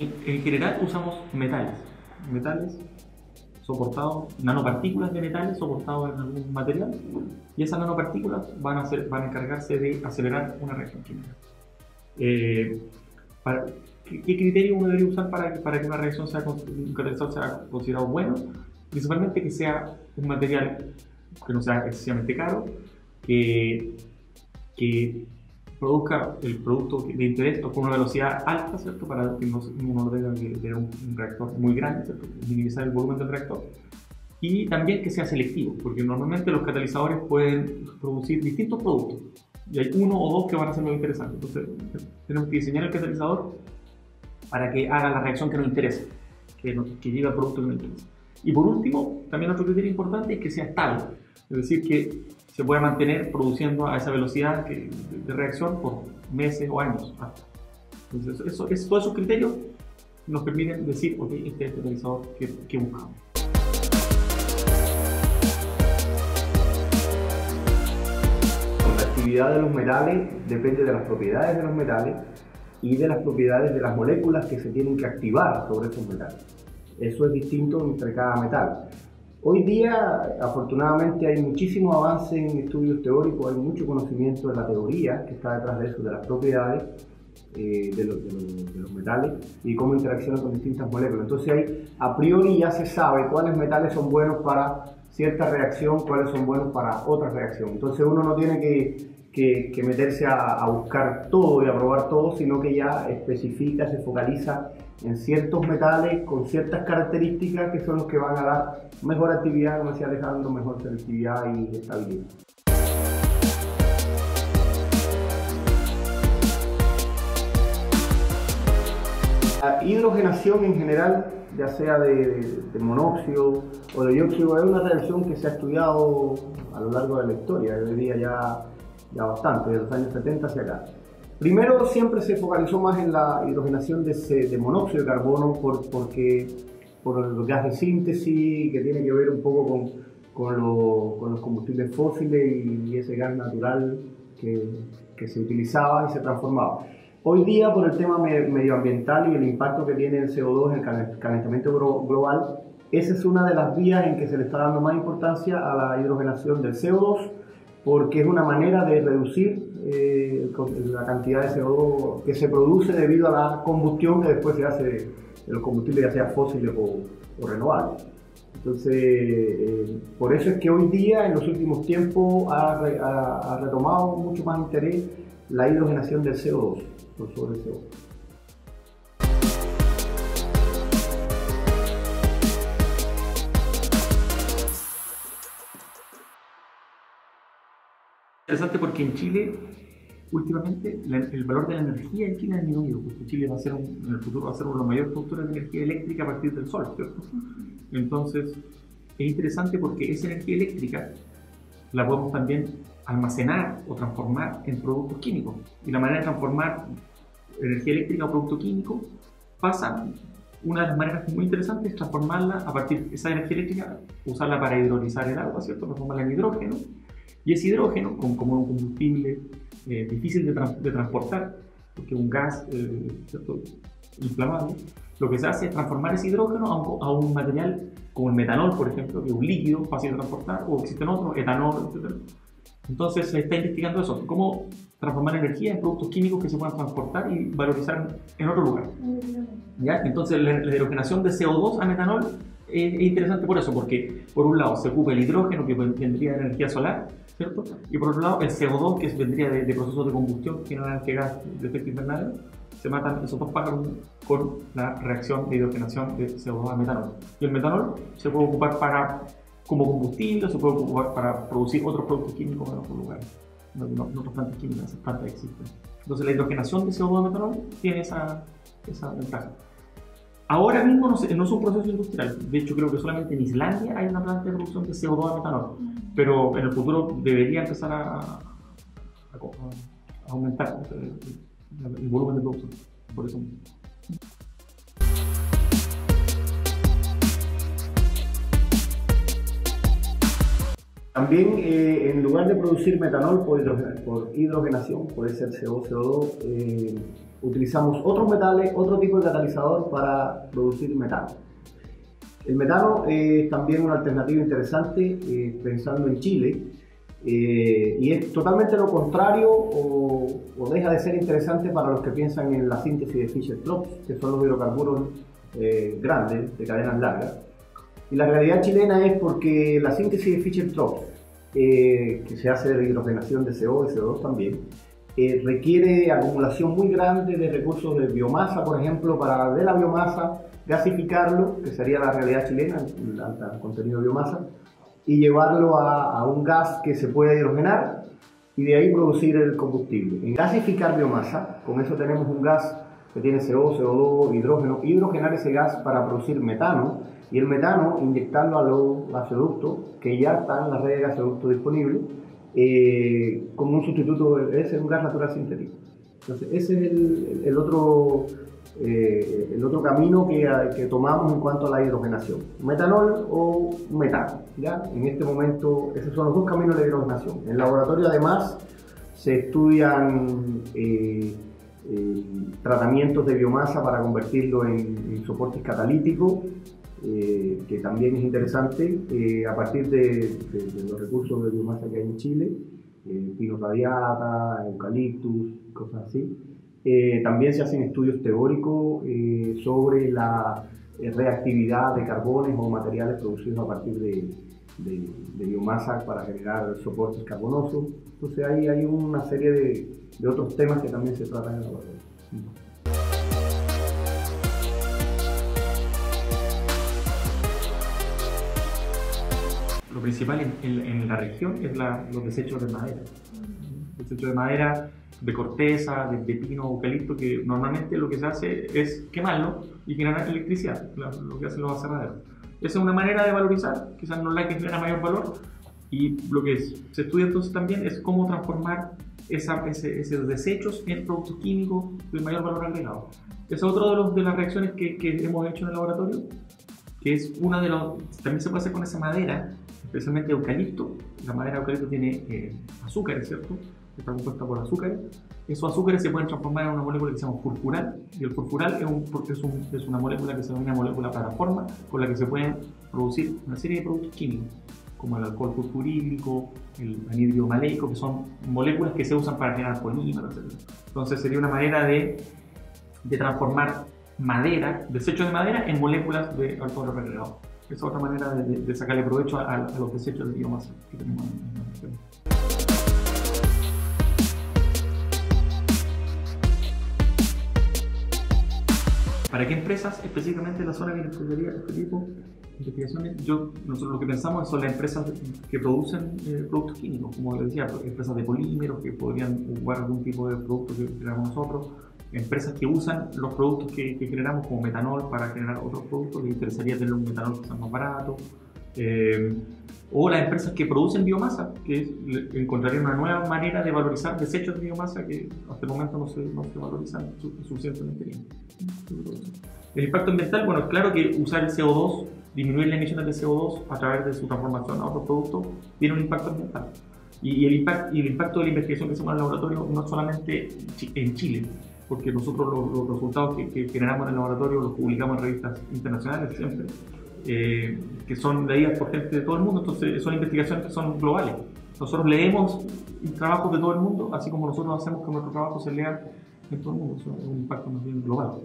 En general usamos metales. Metales soportados, nanopartículas de metales soportados en algún material, y esas nanopartículas van a encargarse de acelerar una reacción química. ¿Qué criterio uno debería usar para que una reacción sea, un catalizador sea considerado bueno? Principalmente que sea un material que no sea excesivamente caro, que produzca el producto de interés con una velocidad alta, ¿cierto? Para que uno tenga que tener un reactor muy grande, ¿cierto? Minimizar el volumen del reactor. Y también que sea selectivo, porque normalmente los catalizadores pueden producir distintos productos y hay uno o dos que van a ser los interesantes. Entonces tenemos que diseñar el catalizador para que haga la reacción que nos interesa, que lleve al producto que nos interesa. Y por último, también otro criterio importante es que sea estable, es decir, que se pueda mantener produciendo a esa velocidad de reacción por meses o años. Entonces, todos esos criterios nos permiten decir, ok, este es el catalizador que buscamos. La actividad de los metales depende de las propiedades de los metales y de las propiedades de las moléculas que se tienen que activar sobre esos metales. Eso es distinto entre cada metal. Hoy día, afortunadamente, hay muchísimo avance en estudios teóricos, hay mucho conocimiento de la teoría que está detrás de eso, de las propiedades de los metales y cómo interaccionan con distintas moléculas. Entonces, a priori ya se sabe cuáles metales son buenos para cierta reacción, cuáles son buenos para otra reacción. Entonces uno no tiene que meterse a buscar todo y a probar todo, sino que ya especifica, se focaliza en ciertos metales con ciertas características que son los que van a dar mejor actividad, como decía Alejandro, mejor selectividad y estabilidad. La hidrogenación en general, ya sea de monóxido o de dióxido, es una reacción que se ha estudiado a lo largo de la historia, hoy día ya bastante, desde los años 70 hacia acá. Primero siempre se focalizó más en la hidrogenación de monóxido de carbono por el gas de síntesis, que tiene que ver un poco con los combustibles fósiles y ese gas natural que se utilizaba y se transformaba. Hoy día, por el tema medioambiental y el impacto que tiene el CO2 en el calentamiento global, esa es una de las vías en que se le está dando más importancia a la hidrogenación del CO2, porque es una manera de reducir la cantidad de CO2 que se produce debido a la combustión que después se hace de los combustibles, ya sean fósiles o renovables. Entonces, por eso es que hoy día, en los últimos tiempos, ha retomado mucho más interés la hidrogenación del CO2. Interesante porque en Chile, últimamente, el valor de la energía en Chile ha disminuido, porque Chile va a ser en el futuro va a ser una de las mayores productoras de energía eléctrica a partir del sol, ¿cierto? Entonces, es interesante porque esa energía eléctrica la podemos también almacenar o transformar en productos químicos. Y la manera de transformar energía eléctrica o producto químico pasa, una de las maneras muy interesantes es transformarla a partir de esa energía eléctrica, usarla para hidrolizar el agua, ¿cierto? Transformarla en hidrógeno. Y ese hidrógeno, como un combustible difícil de transportar, porque es un gas inflamable, lo que se hace es transformar ese hidrógeno a un material como el metanol, por ejemplo, que es un líquido fácil de transportar, o existen otros, etanol, etc. Entonces se está investigando eso, cómo transformar energía en productos químicos que se puedan transportar y valorizar en otro lugar. ¿Ya? Entonces la hidrogenación de CO2 a metanol es interesante por eso, porque por un lado se ocupa el hidrógeno que vendría de energía solar, ¿cierto? Y por otro lado el CO2 que vendría de procesos de combustión que no dan que gas de efecto invernadero. Se matan esos dos pájaros con la reacción de hidrogenación de CO2 a metanol. Y el metanol se puede ocupar como combustible, se puede ocupar para producir otros productos químicos en otros lugares, no otras plantas químicas, esas plantas existen. Entonces la hidrogenación de CO2 a metanol tiene esa ventaja. Ahora mismo no es un proceso industrial, de hecho creo que solamente en Islandia hay una planta de producción de CO2 a metanol, pero en el futuro debería empezar a aumentar el volumen de producción, por eso. También en lugar de producir metanol por hidrogenación, puede ser CO2, utilizamos otros metales, otro tipo de catalizador para producir metano. El metano es también una alternativa interesante pensando en Chile y es totalmente lo contrario o deja de ser interesante para los que piensan en la síntesis de Fischer-Tropsch, que son los hidrocarburos grandes de cadenas largas. Y la realidad chilena es porque la síntesis de Fischer-Tropsch, que se hace de hidrogenación de CO y CO2 también, requiere acumulación muy grande de recursos de biomasa, por ejemplo, para de la biomasa gasificarlo, que sería la realidad chilena, el alto contenido de biomasa, y llevarlo a un gas que se puede hidrogenar y de ahí producir el combustible. En gasificar biomasa, con eso tenemos un gas que tiene CO, CO2, hidrógeno, hidrogenar ese gas para producir metano y el metano inyectarlo a los gasoductos que ya están en la red de gasoductos disponibles como un sustituto, ese es un gas natural sintético. Entonces ese es el otro camino que tomamos en cuanto a la hidrogenación, metanol o metano, ¿ya? En este momento esos son los dos caminos de hidrogenación. En el laboratorio además se estudian tratamientos de biomasa para convertirlo en soportes catalíticos, que también es interesante a partir de los recursos de biomasa que hay en Chile, pinos radiata, eucaliptus, cosas así. También se hacen estudios teóricos sobre la reactividad de carbones o materiales producidos a partir de biomasa para generar soportes carbonosos. Entonces ahí hay una serie de otros temas que también se tratan en el laboratorio. Lo principal en la región es los desechos de madera. Desechos de madera, de corteza, de pino, eucalipto, que normalmente lo que se hace es quemarlo y generar electricidad, lo que hacen los aserraderos. Esa es una manera de valorizar, quizás no la que genera mayor valor, y lo que se estudia entonces también es cómo transformar esos desechos en productos químicos de mayor valor agregado. Es otro de las reacciones que hemos hecho en el laboratorio, que es una de los... También se puede hacer con esa madera, especialmente eucalipto. La madera de eucalipto tiene azúcares, ¿cierto? Está compuesta por azúcares. Esos azúcares se pueden transformar en una molécula que se llama furfural, y el furfural es una molécula que se denomina molécula plataforma, con la que se pueden producir una serie de productos químicos, como el alcohol furfurílico, el anhídrido maleico, que son moléculas que se usan para generar polímeros, etc. Entonces sería una manera de transformar madera, desechos de madera, en moléculas de alto valor agregado. Es otra manera de sacarle provecho a los desechos de biomasa que tenemos en la región. ¿Para qué empresas? Específicamente en la zona que nos interesaría este tipo de investigaciones. Nosotros lo que pensamos son las empresas que producen productos químicos, como les decía, empresas de polímeros que podrían jugar algún tipo de producto que generamos nosotros, empresas que usan los productos que generamos como metanol para generar otros productos, les interesaría tener un metanol que sea más barato, o las empresas que producen biomasa, que encontrarían una nueva manera de valorizar desechos de biomasa que hasta el momento no se valorizan suficientemente bien. El impacto ambiental, bueno, es claro que usar el CO2, disminuir las emisiones de CO2 a través de su transformación a otro producto, tiene un impacto ambiental. Y el impacto de la investigación que hacemos en el laboratorio no es solamente en Chile, porque nosotros los resultados que generamos en el laboratorio los publicamos en revistas internacionales siempre, que son leídas por gente de todo el mundo, entonces son investigaciones que son globales. Nosotros leemos trabajos de todo el mundo, así como nosotros hacemos que nuestro trabajo se lea en todo el mundo. Es un impacto más bien global.